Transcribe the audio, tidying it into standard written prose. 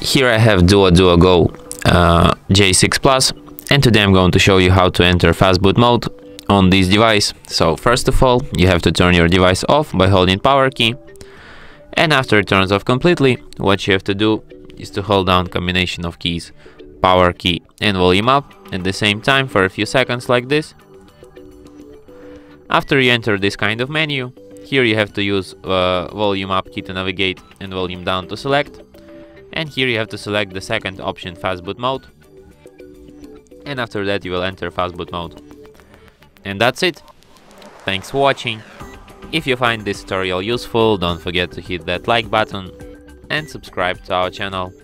Here I have DUODUOGO J6+, and today I'm going to show you how to enter fastboot mode on this device. So first of all, you have to turn your device off by holding power key, and after it turns off completely, what you have to do is to hold down combination of keys, power key and volume up at the same time for a few seconds like this. After you enter this kind of menu, here you have to use volume up key to navigate and volume down to select. And here you have to select the second option, fastboot mode, and after that you will enter fastboot mode. And that's it. Thanks for watching. If you find this tutorial useful, don't forget to hit that like button and subscribe to our channel.